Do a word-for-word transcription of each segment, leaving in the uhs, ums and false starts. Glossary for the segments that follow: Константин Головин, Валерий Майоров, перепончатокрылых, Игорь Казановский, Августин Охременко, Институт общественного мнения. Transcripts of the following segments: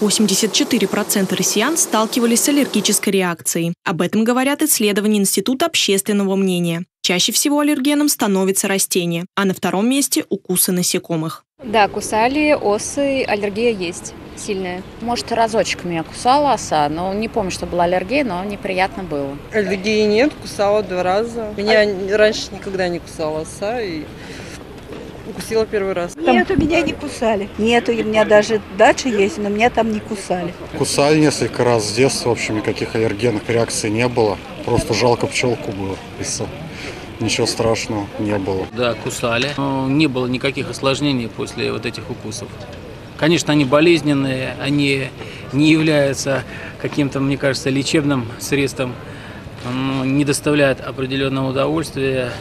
восемьдесят четыре процента россиян сталкивались с аллергической реакцией. Об этом говорят исследования Института общественного мнения. Чаще всего аллергеном становится растение, а на втором месте укусы насекомых. Да, кусали осы, аллергия есть сильная. Может, разочек меня кусала оса, но не помню, что была аллергия, но неприятно было. Аллергии нет, кусала два раза. Меня а... раньше никогда не кусала оса и укусила первый раз. Нет, у меня не кусали. Нет, у меня даже дача есть, но меня там не кусали. Кусали несколько раз с детства, в общем, никаких аллергенных реакций не было. Просто жалко пчелку было. Ничего страшного не было. Да, кусали. Но не было никаких осложнений после вот этих укусов. Конечно, они болезненные, они не являются каким-то, мне кажется, лечебным средством, не доставляют определенного удовольствия.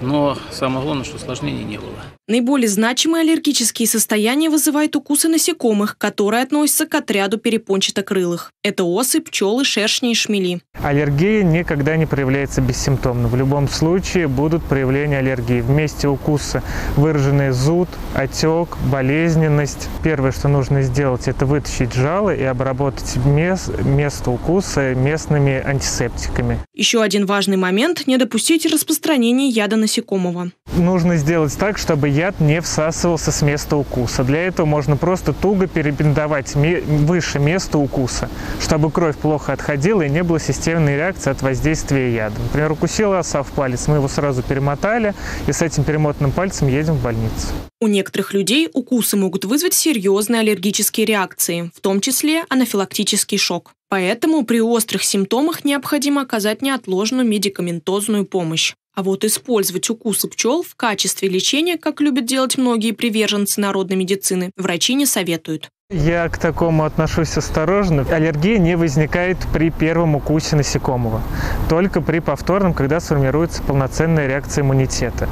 Но самое главное, что осложнений не было. Наиболее значимые аллергические состояния вызывают укусы насекомых, которые относятся к отряду перепончатокрылых. Это осы, пчелы, шершни и шмели. Аллергия никогда не проявляется бессимптомно. В любом случае будут проявления аллергии. Вместе укуса выраженный зуд, отек, болезненность. Первое, что нужно сделать, это вытащить жало и обработать мест, место укуса местными антисептиками. Еще один важный момент – не допустить распространения яда насекомого. Нужно сделать так, чтобы яд не всасывался с места укуса. Для этого можно просто туго перебинтовать выше места укуса, чтобы кровь плохо отходила и не было системной реакции от воздействия яда. Например, укусила оса в палец, мы его сразу перемотали, и с этим перемотанным пальцем едем в больницу. У некоторых людей укусы могут вызвать серьезные аллергические реакции, в том числе анафилактический шок. Поэтому при острых симптомах необходимо оказать неотложную медикаментозную помощь. А вот использовать укусы пчел в качестве лечения, как любят делать многие приверженцы народной медицины, врачи не советуют. Я к такому отношусь осторожно. Аллергия не возникает при первом укусе насекомого, только при повторном, когда сформируется полноценная реакция иммунитета.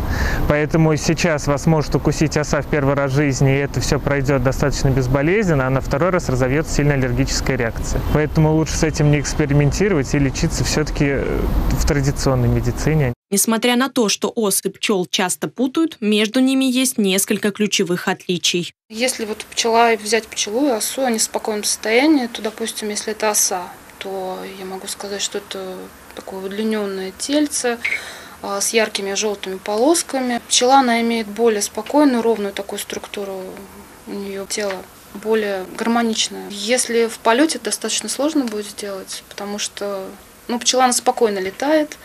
Поэтому сейчас вас может укусить оса в первый раз в жизни, и это все пройдет достаточно безболезненно, а на второй раз разовьется сильная аллергическая реакция. Поэтому лучше с этим не экспериментировать и лечиться все-таки в традиционной медицине. Несмотря на то, что ос и пчел часто путают, между ними есть несколько ключевых отличий. Если вот пчела, взять пчелу и осу, они в спокойном состоянии, то, допустим, если это оса, то я могу сказать, что это такое удлиненное тельце с яркими желтыми полосками. Пчела, она имеет более спокойную, ровную такую структуру, у нее тело более гармоничное. Если в полете, это достаточно сложно будет сделать, потому что ну, пчела, она спокойно летает.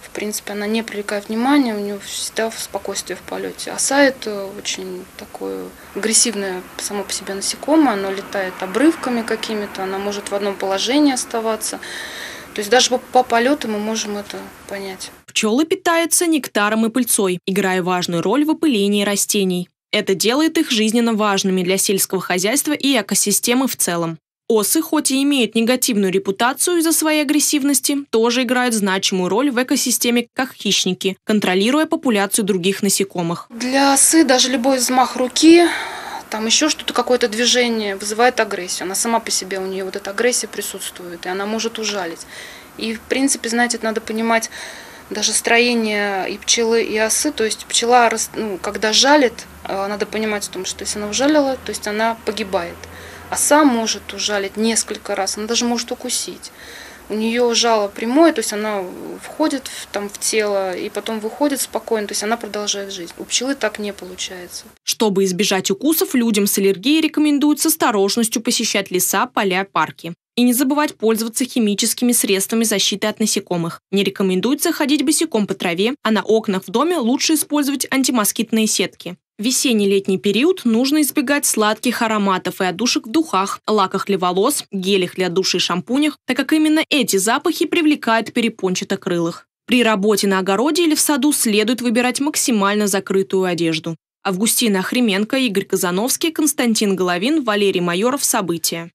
В принципе, она не привлекает внимания, у нее всегда в спокойствии в полете. Оса – это очень такое агрессивное само по себе насекомое, оно летает обрывками какими-то, она может в одном положении оставаться. То есть даже по, по полету мы можем это понять. Пчелы питаются нектаром и пыльцой, играя важную роль в опылении растений. Это делает их жизненно важными для сельского хозяйства и экосистемы в целом. Осы, хоть и имеют негативную репутацию из-за своей агрессивности, тоже играют значимую роль в экосистеме как хищники, контролируя популяцию других насекомых. Для осы даже любой взмах руки, там еще что-то, какое-то движение вызывает агрессию. Она сама по себе, у нее вот эта агрессия присутствует, и она может ужалить. И в принципе, знаете, надо понимать даже строение и пчелы, и осы. То есть пчела, ну, когда жалит, надо понимать, что если она ужалила, то есть она погибает. Оса может ужалить несколько раз, она даже может укусить. У нее жало прямое, то есть она входит в, там, в тело и потом выходит спокойно, то есть она продолжает жизнь. У пчелы так не получается. Чтобы избежать укусов, людям с аллергией рекомендуют с осторожностью посещать леса, поля, парки. И не забывать пользоваться химическими средствами защиты от насекомых. Не рекомендуется ходить босиком по траве, а на окнах в доме лучше использовать антимоскитные сетки. В весенний-летний период нужно избегать сладких ароматов и отдушек в духах, лаках для волос, гелях для душа и шампунях, так как именно эти запахи привлекают перепончатокрылых. При работе на огороде или в саду следует выбирать максимально закрытую одежду. Августин Охременко, Игорь Казановский, Константин Головин, Валерий Майоров. События.